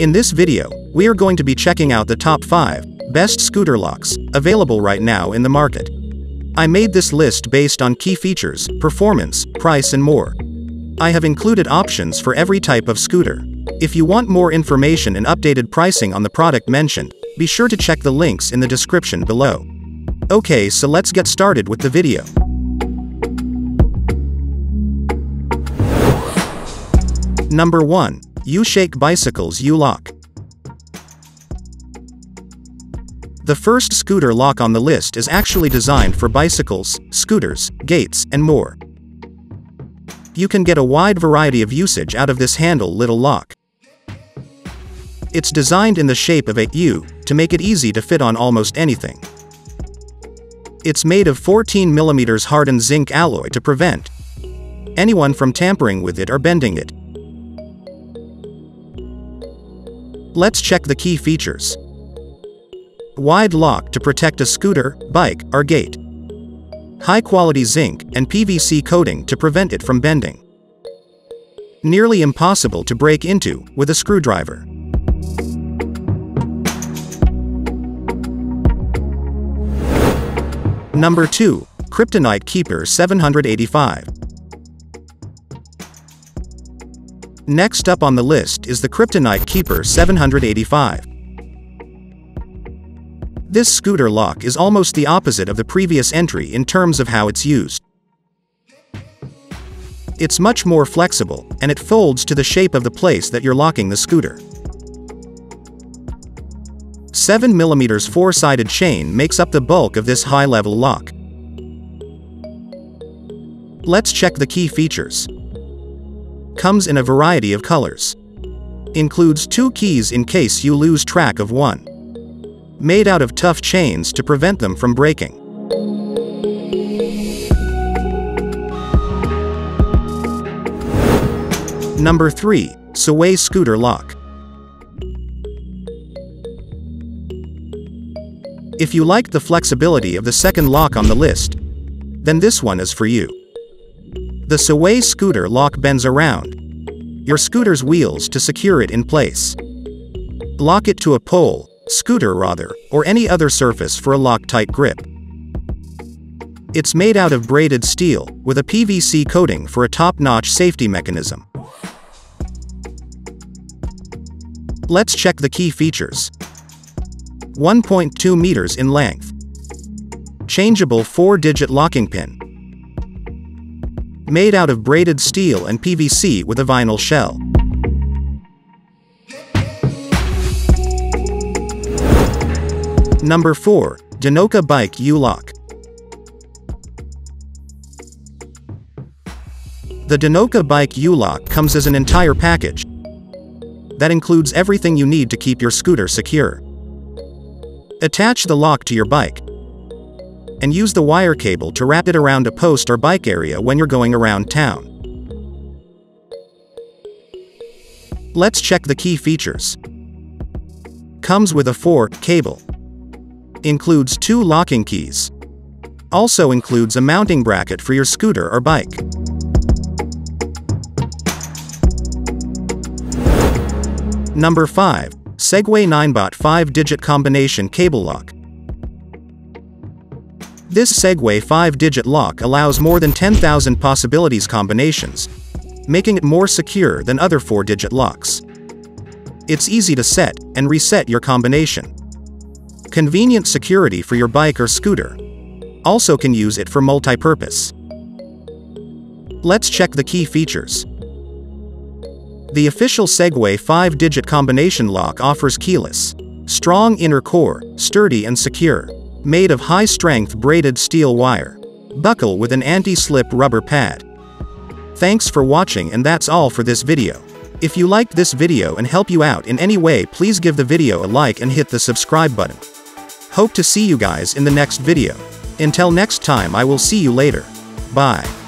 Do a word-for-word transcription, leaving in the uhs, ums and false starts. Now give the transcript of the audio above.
In this video, we are going to be checking out the top five best scooter locks available right now in the market. I made this list based on key features, performance, price and more. I have included options for every type of scooter. If you want more information and updated pricing on the product mentioned, be sure to check the links in the description below. Okay, so let's get started with the video. Number one. Ushake Bicycles U-Lock. The first scooter lock on the list is actually designed for bicycles, scooters, gates, and more. You can get a wide variety of usage out of this handle little lock. It's designed in the shape of a U to make it easy to fit on almost anything. It's made of fourteen millimeter hardened zinc alloy to prevent anyone from tampering with it or bending it. Let's check the key features. Wide lock to protect a scooter, bike, or gate. High-quality zinc and P V C coating to prevent it from bending. Nearly impossible to break into with a screwdriver. Number two. Kryptonite Keeper seven eighty-five. Next up on the list is the Kryptonite Keeper seven eighty-five. This scooter lock is almost the opposite of the previous entry in terms of how it's used. It's much more flexible, and it folds to the shape of the place that you're locking the scooter. seven millimeter four-sided chain makes up the bulk of this high-level lock. Let's check the key features. Comes in a variety of colors. Includes two keys in case you lose track of one. Made out of tough chains to prevent them from breaking. Number three. Segway Scooter Lock. If you liked the flexibility of the second lock on the list, then this one is for you. The Segway Scooter Lock bends around your scooter's wheels to secure it in place. Lock it to a pole, scooter rather, or any other surface for a Loctite grip. It's made out of braided steel, with a P V C coating for a top-notch safety mechanism. Let's check the key features. one point two meters in length. Changeable four-digit locking pin. Made out of braided steel and P V C with a vinyl shell. Number four. DINOKA Bike U-Lock. The DINOKA Bike U-Lock comes as an entire package that includes everything you need to keep your scooter secure. Attach the lock to your bike and use the wire cable to wrap it around a post or bike area when you're going around town. Let's check the key features. Comes with a fork cable. Includes two locking keys. Also includes a mounting bracket for your scooter or bike. Number five. Segway Ninebot five-digit Combination Cable Lock. This Segway five-digit lock allows more than ten thousand possibilities combinations, making it more secure than other four-digit locks. It's easy to set and reset your combination. Convenient security for your bike or scooter. Also can use it for multi-purpose. Let's check the key features. The official Segway five-digit combination lock offers keyless, strong inner core, sturdy and secure, made of high-strength braided steel wire. Buckle with an anti-slip rubber pad. Thanks for watching, and that's all for this video. If you liked this video and help you out in any way, please give the video a like and hit the subscribe button. Hope to see you guys in the next video. Until next time, I will see you later. Bye.